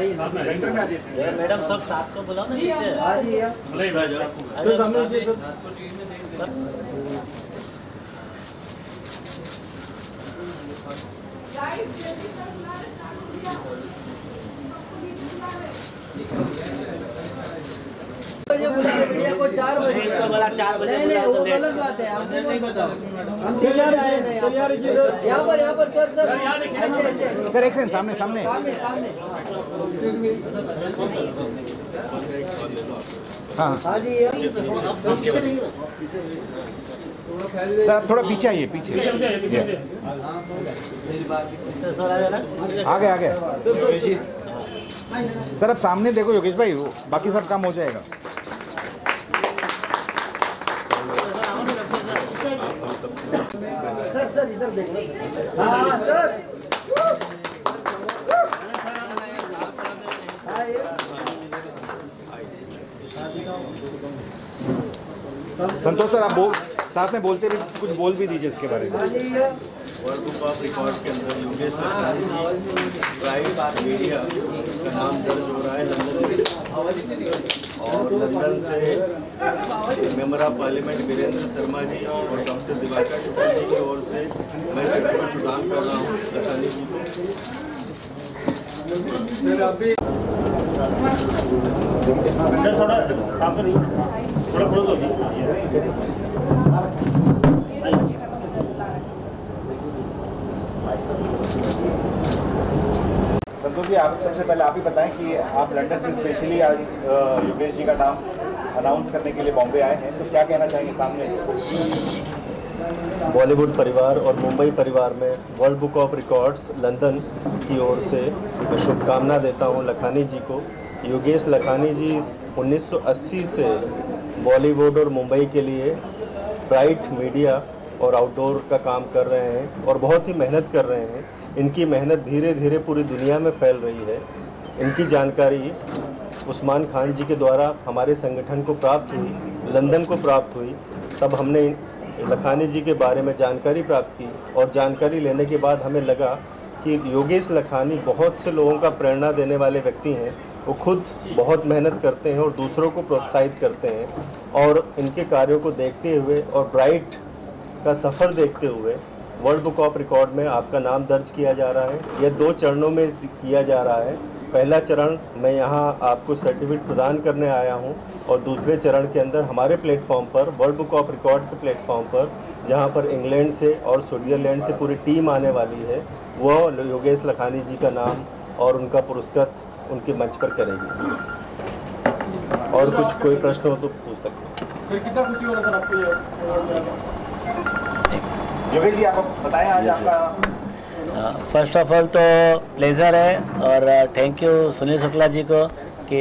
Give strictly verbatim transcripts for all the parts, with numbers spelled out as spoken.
Madam सब staff को बुलाओ ना नीचे। नहीं भाई मीडिया को चार बजे बोला चार बजे नहीं वो गलत बात है। हम तैयार आए हैं यहाँ पर यहाँ पर सर सर ऐसे ऐसे सर एक सेकंड सामने सामने सामने सामने एक्सक्यूज मी हाँ हाँ जी सर थोड़ा पीछे आइए पीछे आगे आगे सर आप सामने देखो योगेश भाई बाकी सब काम हो जाएगा। सर सर इधर देखो हाँ सर संतोष सर आप बोल साथ में बोलते भी कुछ बोल भी दीजिए इसके बारे में। वर्ल्ड बुक ऑफ रिकॉर्ड के अंदर योगेश लखनानी जी ब्राइट मीडिया का नाम दर्ज हो रहा है लंदन से और लंदन से member of parliament Virendra Sharma ji और डॉक्टर दिवाकर शुक्ला जी की ओर से मैं सर्टिफिकेट प्रदान कर रहा हूँ लखनानी जी को। सर अभी सर थोड़ा साफ करिए थोड़ा क्लोज हो जाइए। संतोष जी आप सबसे पहले आप ही बताएं कि आप लंदन से स्पेशली आज योगेश जी का नाम अनाउंस करने के लिए बॉम्बे आए हैं तो क्या कहना चाहेंगे सामने बॉलीवुड परिवार और मुंबई परिवार में। World book of records London की ओर से मैं शुभकामना देता हूं लखानी जी को। योगेश लखानी जी उन्नीस सौ अस्सी से बॉलीवुड और मुंबई के लिए ब्राइट मीडिया और आउटडोर का काम कर रहे हैं और बहुत ही मेहनत कर रहे हैं। इनकी मेहनत धीरे धीरे पूरी दुनिया में फैल रही है। इनकी जानकारी उस्मान खान जी के द्वारा हमारे संगठन को प्राप्त हुई लंदन को प्राप्त हुई तब हमने लखानी जी के बारे में जानकारी प्राप्त की और जानकारी लेने के बाद हमें लगा कि योगेश लखानी बहुत से लोगों का प्रेरणा देने वाले व्यक्ति हैं। वो खुद बहुत मेहनत करते हैं और दूसरों को प्रोत्साहित करते हैं और इनके कार्यों को देखते हुए और ब्राइट का सफ़र देखते हुए वर्ल्ड बुक ऑफ रिकॉर्ड में आपका नाम दर्ज किया जा रहा है। यह दो चरणों में किया जा रहा है। पहला चरण मैं यहाँ आपको सर्टिफिकेट प्रदान करने आया हूँ और दूसरे चरण के अंदर हमारे प्लेटफॉर्म पर वर्ल्ड बुक ऑफ रिकॉर्ड के प्लेटफॉर्म पर जहाँ पर इंग्लैंड से और स्विट्ज़रलैंड से पूरी टीम आने वाली है वह योगेश लखानी जी का नाम और उनका पुरस्कृत उनके मंच पर करेगी। और कुछ कोई प्रश्न हो तो पूछ सकते हैं। सर कितना खुशी हो रहा है सर आपको योगेश जी आप बताएं आज आपका। फर्स्ट ऑफ ऑल तो प्लेजर है और थैंक यू सुनील शुक्ला जी को कि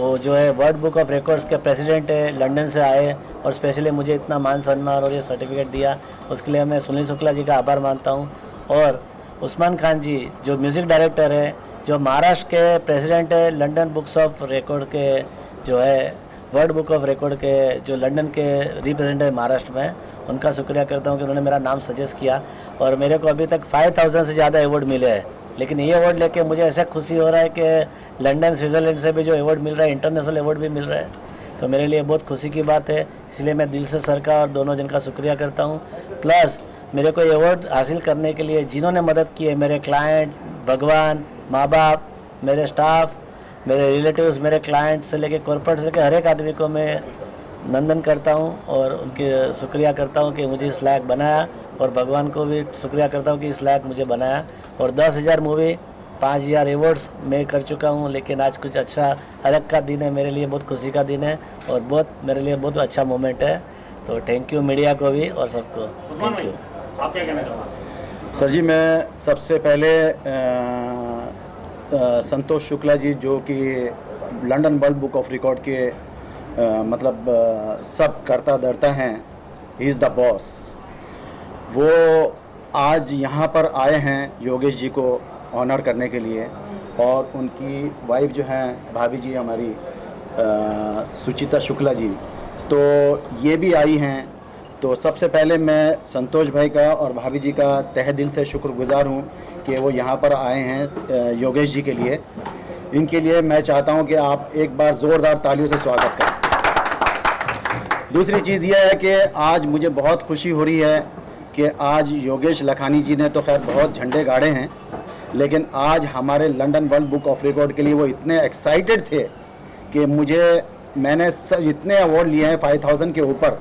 वो जो है वर्ल्ड बुक ऑफ रिकॉर्ड्स के प्रेसिडेंट है लंदन से आए और स्पेशली मुझे इतना मान सम्मान और ये सर्टिफिकेट दिया उसके लिए मैं सुनील शुक्ला जी का आभार मानता हूँ। और उस्मान खान जी जो म्यूज़िक डायरेक्टर है जो महाराष्ट्र के प्रेसिडेंट है लंदन बुक्स ऑफ रिकॉर्ड के जो है वर्ल्ड बुक ऑफ रिकॉर्ड के जो लंदन के रिप्रेजेंट है महाराष्ट्र में उनका शुक्रिया करता हूँ कि उन्होंने मेरा नाम सजेस्ट किया और मेरे को अभी तक फाइव थाउजेंड से ज़्यादा अवार्ड मिले हैं लेकिन ये अवार्ड लेके मुझे ऐसा खुशी हो रहा है कि लंदन स्विट्ज़रलैंड से भी जो अवार्ड मिल रहा है इंटरनेशनल अवार्ड भी मिल रहा है तो मेरे लिए बहुत खुशी की बात है। इसलिए मैं दिल से सर का और दोनों जन का शुक्रिया करता हूँ। प्लस मेरे को ये अवार्ड हासिल करने के लिए जिन्होंने मदद की है मेरे क्लाइंट भगवान माँ बाप मेरे स्टाफ मेरे रिलेटिव्स मेरे क्लाइंट से लेके कॉर्पोरेट से लेके हर एक आदमी को मैं नंदन करता हूँ और उनके शुक्रिया करता हूँ कि मुझे इस लायक बनाया और भगवान को भी शुक्रिया करता हूँ कि इस लायक मुझे बनाया। और दस हज़ार मूवी पाँच हज़ार अवार्ड्स मैं कर चुका हूँ लेकिन आज कुछ अच्छा अलग का दिन है मेरे लिए बहुत खुशी का दिन है और बहुत मेरे लिए बहुत अच्छा मोमेंट है तो थैंक यू मीडिया को भी और सबको थैंक यू। आप क्या कहना चाहते हैं? सर जी मैं सबसे पहले संतोष शुक्ला जी जो कि London world book of record के आ, मतलब आ, सब करता धरता हैं ही इज़ द बॉस वो आज यहाँ पर आए हैं योगेश जी को ऑनर करने के लिए और उनकी वाइफ जो हैं भाभी जी हमारी आ, सुचिता शुक्ला जी तो ये भी आई हैं। तो सबसे पहले मैं संतोष भाई का और भाभी जी का तहे दिल से शुक्रगुज़ार हूँ कि वो यहाँ पर आए हैं योगेश जी के लिए। इनके लिए मैं चाहता हूं कि आप एक बार ज़ोरदार तालियों से स्वागत करें। दूसरी चीज़ यह है कि आज मुझे बहुत खुशी हो रही है कि आज योगेश लखानी जी ने तो खैर बहुत झंडे गाड़े हैं, लेकिन आज हमारे London world book of record के लिए वो इतने एक्साइटेड थे कि मुझे मैंने इतने अवार्ड लिए हैं फाइव थाउजेंड के ऊपर,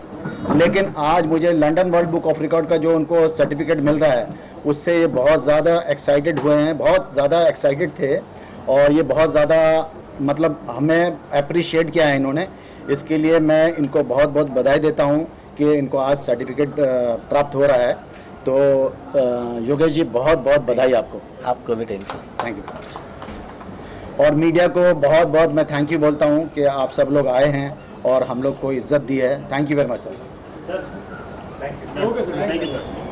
लेकिन आज मुझे London world book of record का जो उनको सर्टिफिकेट मिल रहा है उससे ये बहुत ज़्यादा एक्साइटेड हुए हैं, बहुत ज़्यादा एक्साइटेड थे और ये बहुत ज़्यादा मतलब हमें अप्रिशिएट किया है इन्होंने। इसके लिए मैं इनको बहुत बहुत बधाई देता हूँ कि इनको आज सर्टिफिकेट प्राप्त हो रहा है। तो योगेश जी बहुत बहुत बधाई आपको। आपको भी थैंक यू, थैंक यू। और मीडिया को बहुत बहुत मैं थैंक यू बोलता हूँ कि आप सब लोग आए हैं और हम लोग को इज्जत दी है। Thank you very much sir. Thank you.